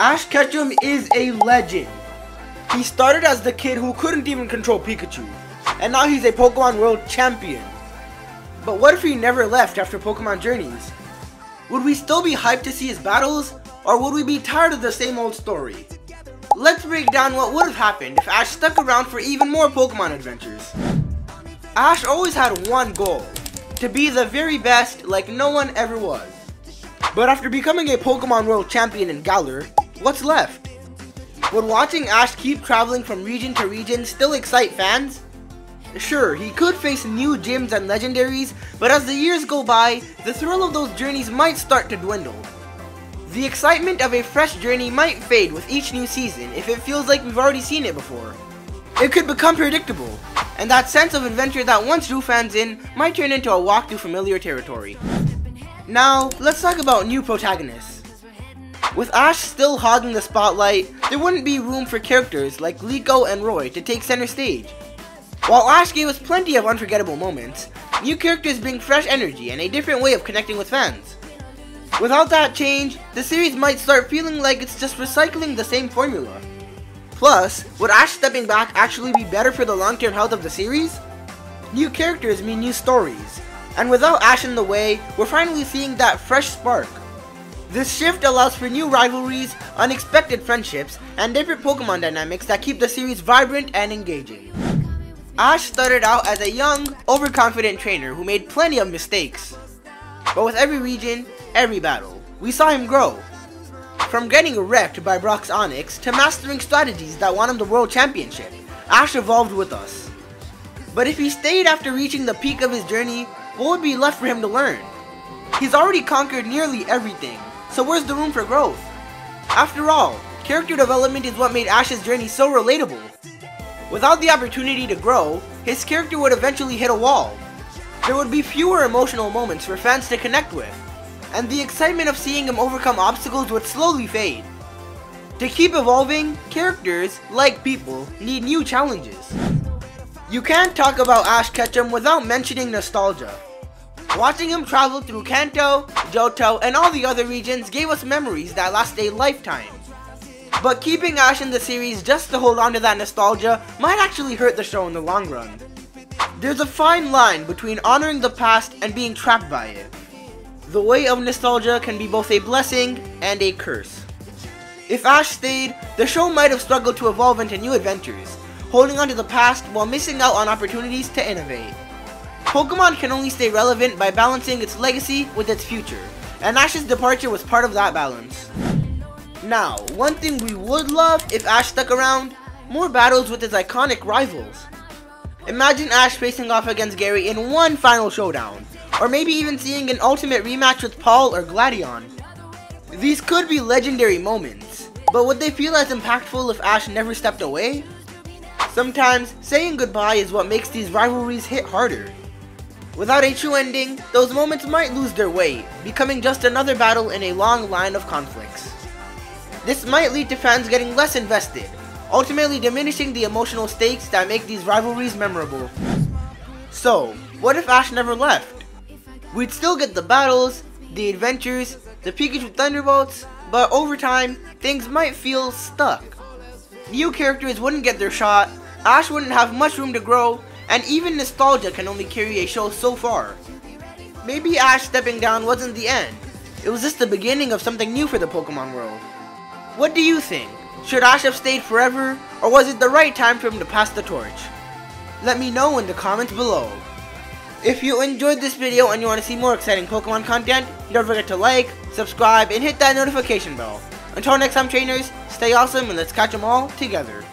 Ash Ketchum is a legend. He started as the kid who couldn't even control Pikachu, and now he's a Pokemon World Champion. But what if he never left after Pokemon Journeys? Would we still be hyped to see his battles, or would we be tired of the same old story? Let's break down what would have happened if Ash stuck around for even more Pokemon adventures. Ash always had one goal, to be the very best like no one ever was. But after becoming a Pokemon World Champion in Galar, what's left? Would watching Ash keep traveling from region to region still excite fans? Sure, he could face new gyms and legendaries, but as the years go by, the thrill of those journeys might start to dwindle. The excitement of a fresh journey might fade with each new season if it feels like we've already seen it before. It could become predictable, and that sense of adventure that once drew fans in might turn into a walk through familiar territory. Now, let's talk about new protagonists. With Ash still hogging the spotlight, there wouldn't be room for characters like Liko and Roy to take center stage. While Ash gave us plenty of unforgettable moments, new characters bring fresh energy and a different way of connecting with fans. Without that change, the series might start feeling like it's just recycling the same formula. Plus, would Ash stepping back actually be better for the long-term health of the series? New characters mean new stories. And without Ash in the way, we're finally seeing that fresh spark. This shift allows for new rivalries, unexpected friendships, and different Pokemon dynamics that keep the series vibrant and engaging. Ash started out as a young, overconfident trainer who made plenty of mistakes. But with every region, every battle, we saw him grow. From getting wrecked by Brock's Onix to mastering strategies that won him the World Championship, Ash evolved with us. But if he stayed after reaching the peak of his journey, what would be left for him to learn? He's already conquered nearly everything, so where's the room for growth? After all, character development is what made Ash's journey so relatable. Without the opportunity to grow, his character would eventually hit a wall. There would be fewer emotional moments for fans to connect with, and the excitement of seeing him overcome obstacles would slowly fade. To keep evolving, characters, like people, need new challenges. You can't talk about Ash Ketchum without mentioning nostalgia. Watching him travel through Kanto, Johto, and all the other regions gave us memories that last a lifetime. But keeping Ash in the series just to hold on to that nostalgia might actually hurt the show in the long run. There's a fine line between honoring the past and being trapped by it. The way of nostalgia can be both a blessing and a curse. If Ash stayed, the show might have struggled to evolve into new adventures, holding on to the past while missing out on opportunities to innovate. Pokemon can only stay relevant by balancing its legacy with its future, and Ash's departure was part of that balance. Now, one thing we would love if Ash stuck around, more battles with his iconic rivals. Imagine Ash facing off against Gary in one final showdown, or maybe even seeing an ultimate rematch with Paul or Gladion. These could be legendary moments, but would they feel as impactful if Ash never stepped away? Sometimes, saying goodbye is what makes these rivalries hit harder. Without a true ending, those moments might lose their weight, becoming just another battle in a long line of conflicts. This might lead to fans getting less invested, ultimately diminishing the emotional stakes that make these rivalries memorable. So, what if Ash never left? We'd still get the battles, the adventures, the Pikachu Thunderbolts, but over time, things might feel stuck. New characters wouldn't get their shot, Ash wouldn't have much room to grow, and even nostalgia can only carry a show so far. Maybe Ash stepping down wasn't the end, it was just the beginning of something new for the Pokemon world. What do you think? Should Ash have stayed forever, or was it the right time for him to pass the torch? Let me know in the comments below. If you enjoyed this video and you want to see more exciting Pokemon content, don't forget to like, subscribe, and hit that notification bell. Until next time, trainers, stay awesome and let's catch them all together.